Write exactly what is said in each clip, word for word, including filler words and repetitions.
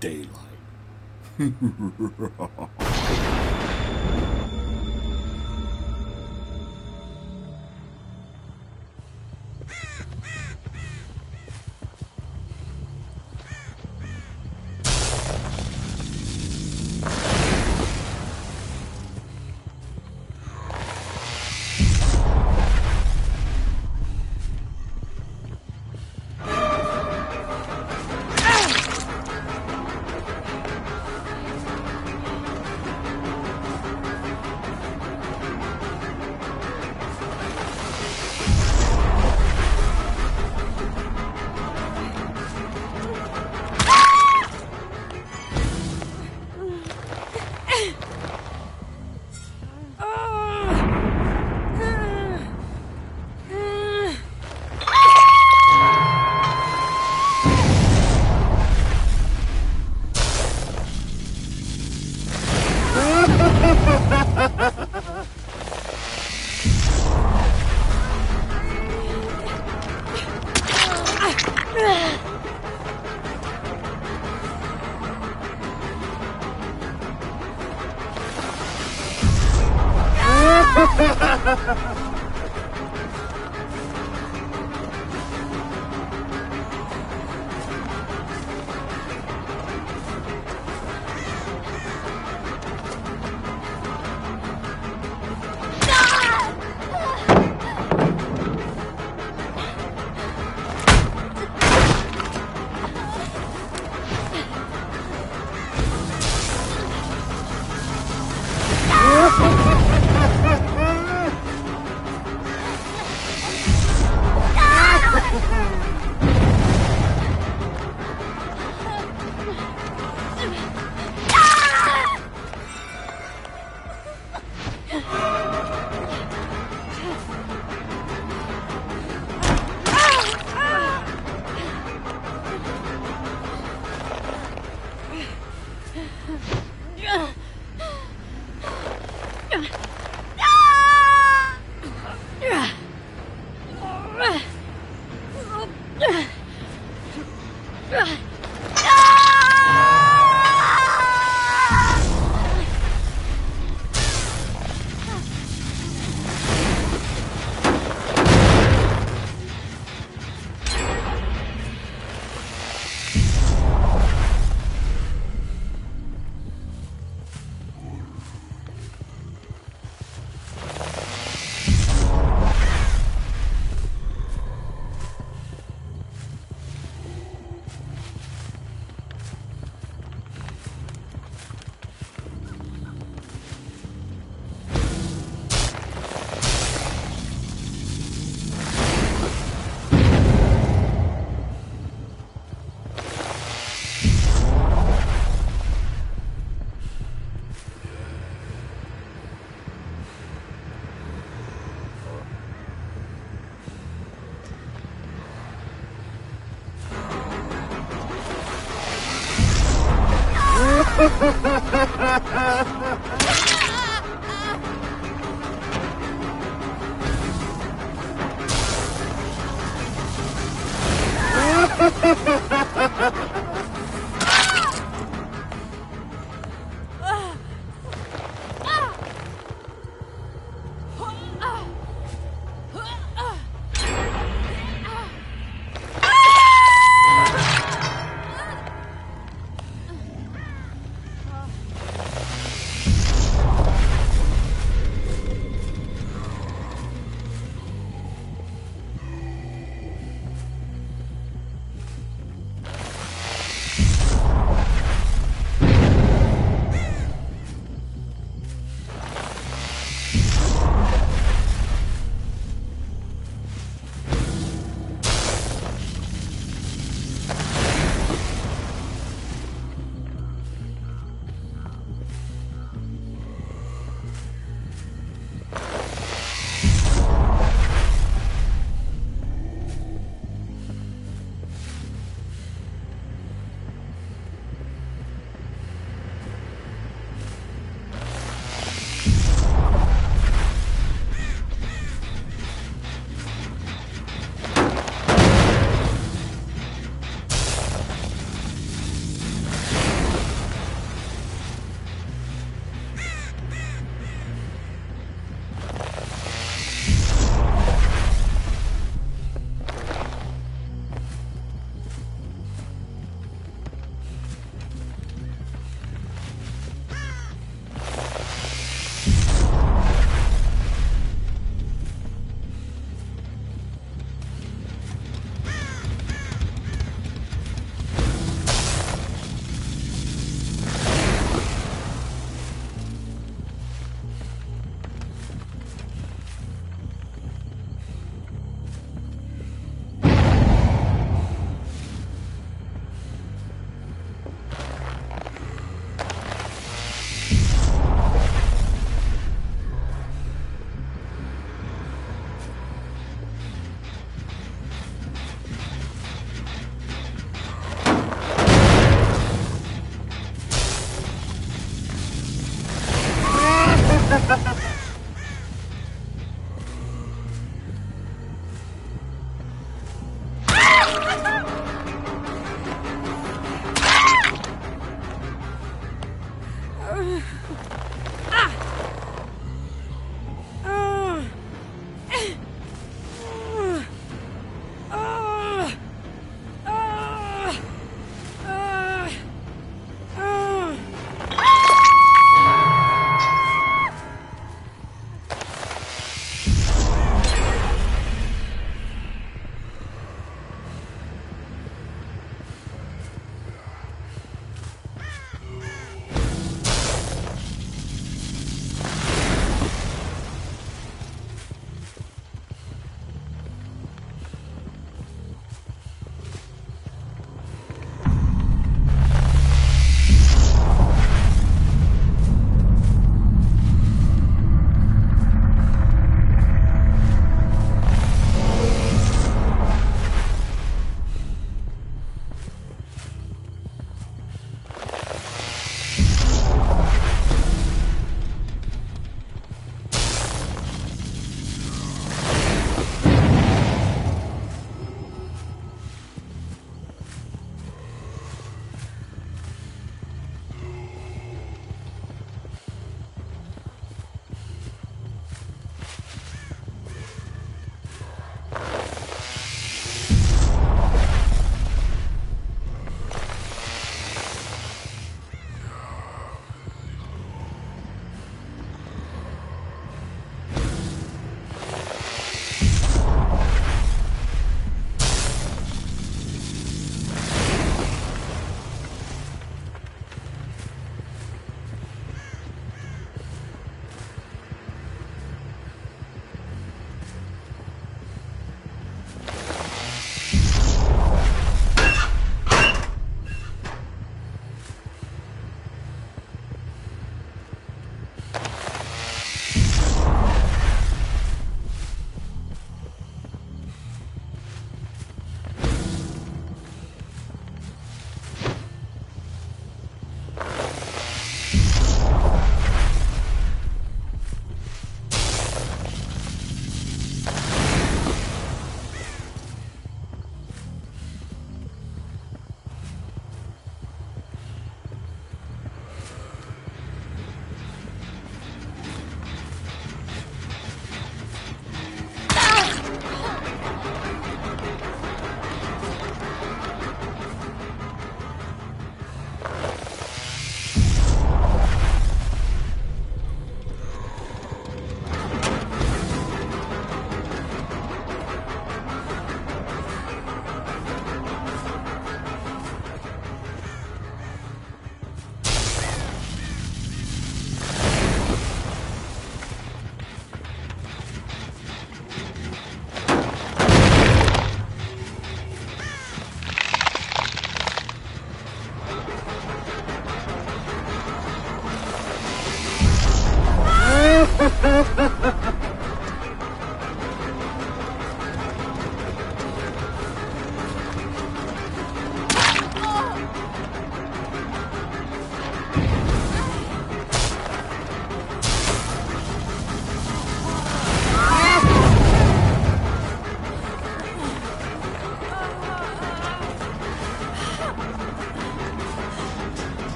daylight.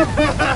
Ha ha ha!